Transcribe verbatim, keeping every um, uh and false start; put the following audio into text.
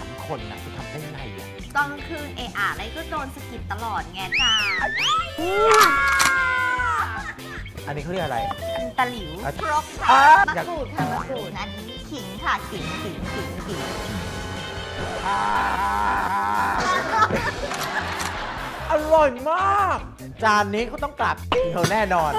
สามคนนะจะทำได้ไงตอนกลางคืนเออะอะไรก็โดนสะกิดตลอดไงจ้าอันนี้เขาเรียกอะไรอันตะหลิวครกค่ะมะกรูดค่ะมะกรูดอันนี้ขิงค่ะขิงขิงขิงขิงอร่อยมากจานนี้ก็ต้องกลับเธอแน่นอน